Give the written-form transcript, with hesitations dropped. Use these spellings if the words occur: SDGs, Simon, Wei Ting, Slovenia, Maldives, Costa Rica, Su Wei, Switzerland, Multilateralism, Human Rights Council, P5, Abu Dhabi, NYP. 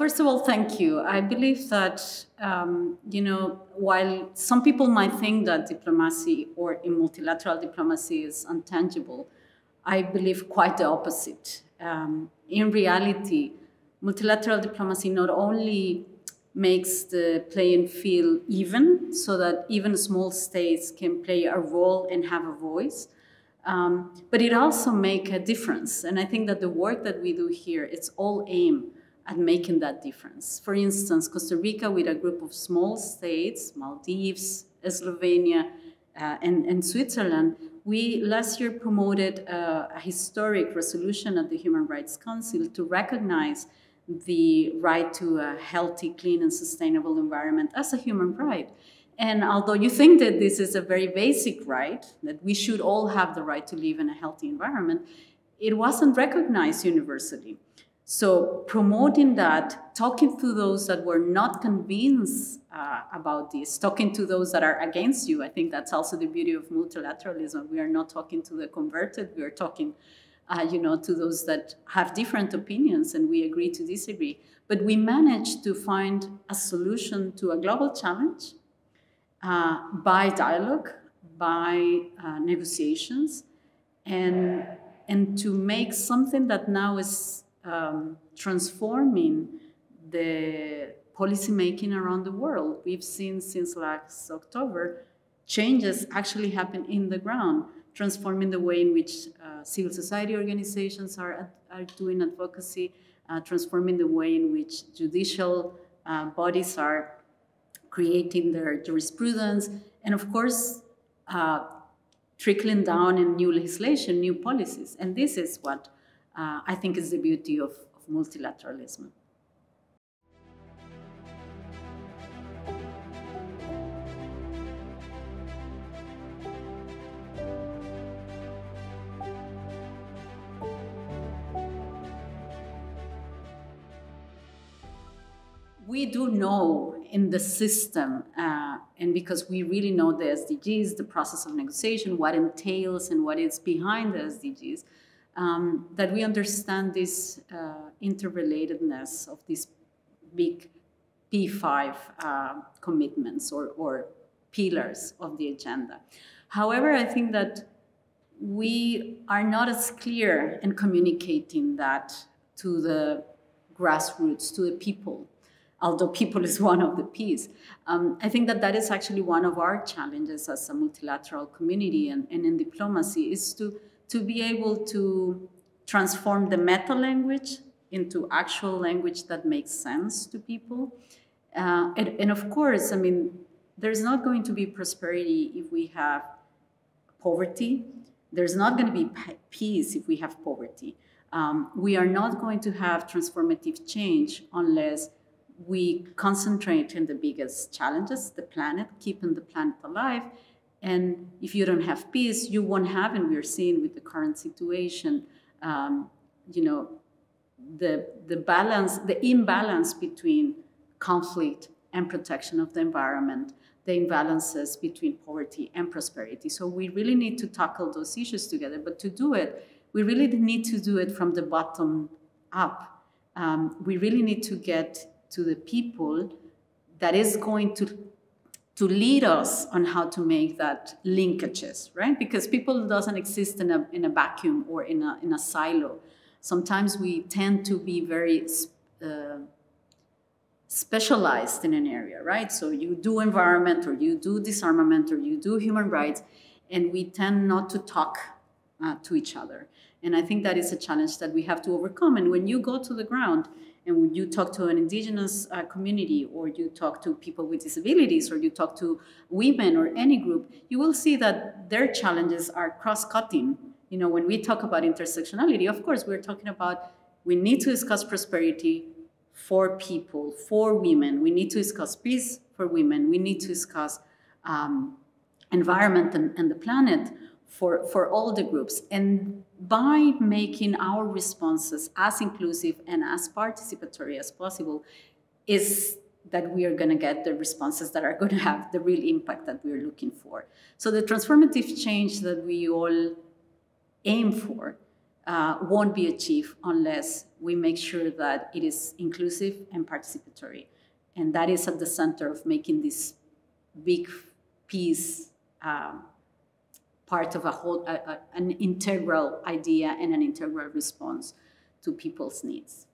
First of all, thank you. I believe that, while some people might think that diplomacy or multilateral diplomacy is intangible, I believe quite the opposite. In reality, multilateral diplomacy not only makes the playing field even, so that even small states can play a role and have a voice, but it also makes a difference. And I think that the work that we do here, it's all aimed at making that difference. For instance, Costa Rica with a group of small states, Maldives, Slovenia, and Switzerland, we last year promoted a historic resolution at the Human Rights Council to recognize the right to a healthy, clean, and sustainable environment as a human right. And although you think that this is a very basic right, that we should all have the right to live in a healthy environment, it wasn't recognized universally. So promoting that, talking to those that were not convinced about this, talking to those that are against you, I think that's also the beauty of multilateralism. We are not talking to the converted, we are talking to those that have different opinions and we agree to disagree. But we managed to find a solution to a global challenge by dialogue, by negotiations, and to make something that now is transforming the policymaking around the world. We've seen since last October, changes actually happen in the ground, transforming the way in which civil society organizations are doing advocacy, transforming the way in which judicial bodies are creating their jurisprudence, and of course, trickling down in new legislation, new policies. And this is what I think is the beauty of multilateralism. We do know in the system, and because we really know the SDGs, the process of negotiation, what entails and what is behind the SDGs, that we understand this interrelatedness of these big P5 commitments or pillars of the agenda. However, I think that we are not as clear in communicating that to the grassroots, to the people, although people is one of the Ps. I think that that is actually one of our challenges as a multilateral community and in diplomacy is to be able to transform the meta language into actual language that makes sense to people. And of course, I mean, there's not going to be prosperity if we have poverty. There's not going to be peace if we have poverty. We are not going to have transformative change unless we concentrate on the biggest challenges, the planet, keeping the planet alive. And if you don't have peace, you won't have, and we're seeing with the current situation, the balance, the imbalance between conflict and protection of the environment, the imbalances between poverty and prosperity. So we really need to tackle those issues together, but to do it, we really need to do it from the bottom up. We really need to get to the people that is going to lead us on how to make that linkages, right? Because people doesn't exist in a vacuum or in a silo. Sometimes we tend to be very specialized in an area, right? So you do environment or you do disarmament or you do human rights, and we tend not to talk to each other. And I think that is a challenge that we have to overcome. And when you go to the ground, and when you talk to an indigenous community, or you talk to people with disabilities, or you talk to women or any group, you will see that their challenges are cross-cutting. You know, when we talk about intersectionality, of course, we're talking about we need to discuss prosperity for people, for women. We need to discuss peace for women. We need to discuss environment and the planet for all the groups. And by making our responses as inclusive and as participatory as possible is that we are going to get the responses that are going to have the real impact that we're looking for. So the transformative change that we all aim for won't be achieved unless we make sure that it is inclusive and participatory. And that is at the center of making this big piece part of a whole, an integral idea and an integral response to people's needs.